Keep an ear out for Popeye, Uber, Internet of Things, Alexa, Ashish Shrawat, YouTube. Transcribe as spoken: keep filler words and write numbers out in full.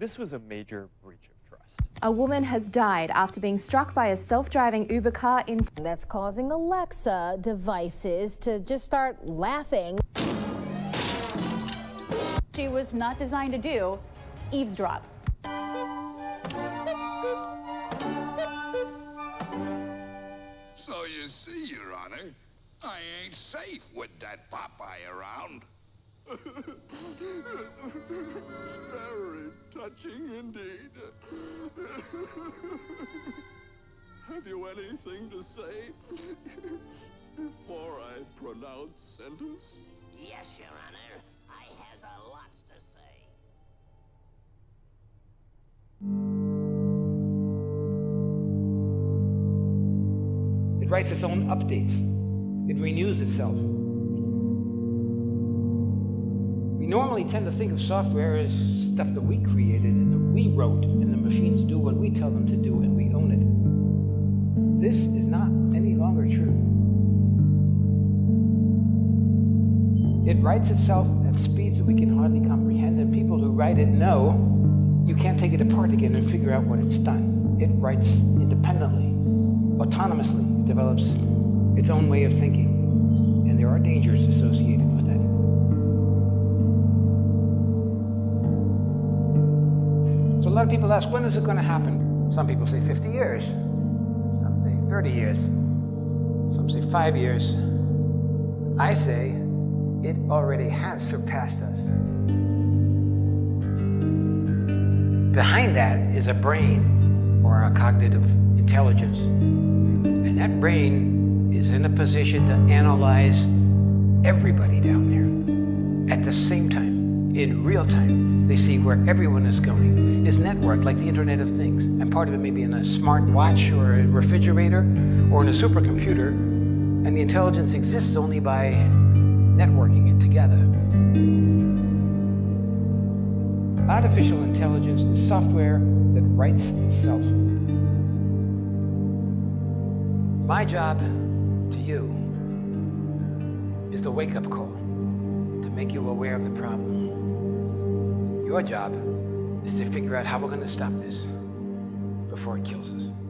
This was a major breach of trust. A woman has died after being struck by a self-driving Uber car in... That's causing Alexa devices to just start laughing. She was not designed to do eavesdrop. So you see, Your Honor, I ain't safe with that Popeye around. Very touching indeed. Have you anything to say before I pronounce sentence? Yes, Your Honor. I has a lot to say. It writes its own updates. It renews itself. We normally tend to think of software as stuff that we created and that we wrote, and the machines do what we tell them to do, and we own it. This is not any longer true. It writes itself at speeds that we can hardly comprehend, and people who write it know you can't take it apart again and figure out what it's done. It writes independently, autonomously. It develops its own way of thinking, and there are dangers associated with it. So a lot of people ask, when is it going to happen? Some people say fifty years, some say thirty years, some say five years. I say, it already has surpassed us. Behind that is a brain, or a cognitive intelligence. And that brain is in a position to analyze everybody down there at the same time, in real time. They see where everyone is going. It's networked, like the Internet of Things. And part of it may be in a smart watch, or a refrigerator, or in a supercomputer. And the intelligence exists only by networking it together. Artificial intelligence is software that writes itself. My job to you is the wake-up call to make you aware of the problem. Your job is to figure out how we're going to stop this before it kills us.